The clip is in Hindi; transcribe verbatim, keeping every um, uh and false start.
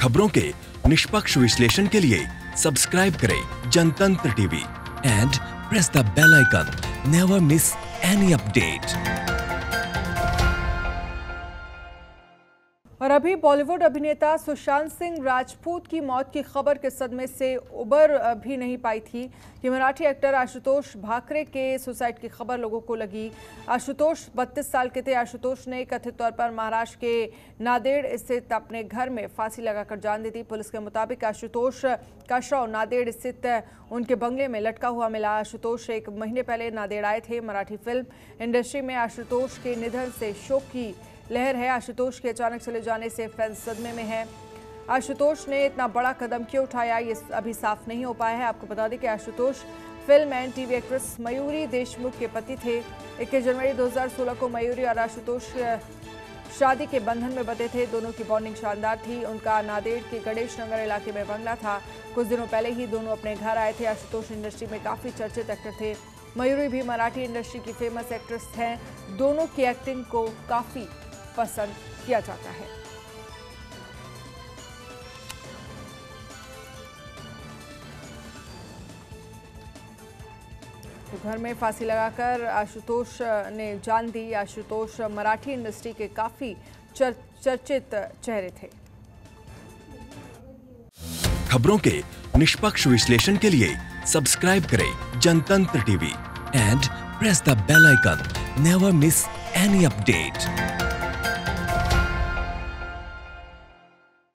खबरों के निष्पक्ष विश्लेषण के लिए सब्सक्राइब करें जनतंत्र TV and press the bell icon. Never miss any update. और अभी बॉलीवुड अभिनेता सुशांत सिंह राजपूत की मौत की खबर के सदमे से उबर भी नहीं पाई थी कि मराठी एक्टर आशुतोष भाकरे के सुसाइड की खबर लोगों को लगी। आशुतोष बत्तीस साल के थे। आशुतोष ने कथित तौर पर महाराष्ट्र के नांदेड़ स्थित अपने घर में फांसी लगाकर जान दी थी। पुलिस के मुताबिक आशुतोष का शव नांदेड़ स्थित उनके बंगले में लटका हुआ मिला। आशुतोष एक महीने पहले नांदेड़ आए थे। मराठी फिल्म इंडस्ट्री में आशुतोष के निधन से शोक की लहर है। आशुतोष के अचानक चले जाने से फैंस सदमे में हैं। आशुतोष ने इतना बड़ा कदम क्यों उठाया, ये अभी साफ नहीं हो पाया है। आपको बता दें कि Ashutosh film and TV actress Mayuri Deshmukh के पति थे। इक्कीस जनवरी दो हज़ार सोलह को मयूरी और आशुतोष शादी के बंधन में बंधे थे। दोनों की बॉन्डिंग शानदार थी। उनका नांदेड़ के गणेश नगर इलाके में बंगला था। कुछ दिनों पहले ही दोनों अपने घर आए थे। आशुतोष इंडस्ट्री में काफ़ी चर्चित एक्टर थे। मयूरी भी मराठी इंडस्ट्री की फेमस एक्ट्रेस हैं। दोनों की एक्टिंग को काफ़ी पसंद किया जाता है। तो घर में फांसी लगाकर आशुतोष ने जान दी। आशुतोष मराठी इंडस्ट्री के काफी चर, चर्चित चेहरे थे। खबरों के निष्पक्ष विश्लेषण के लिए सब्सक्राइब करें जनतंत्र TV and press the bell icon. Never miss any update.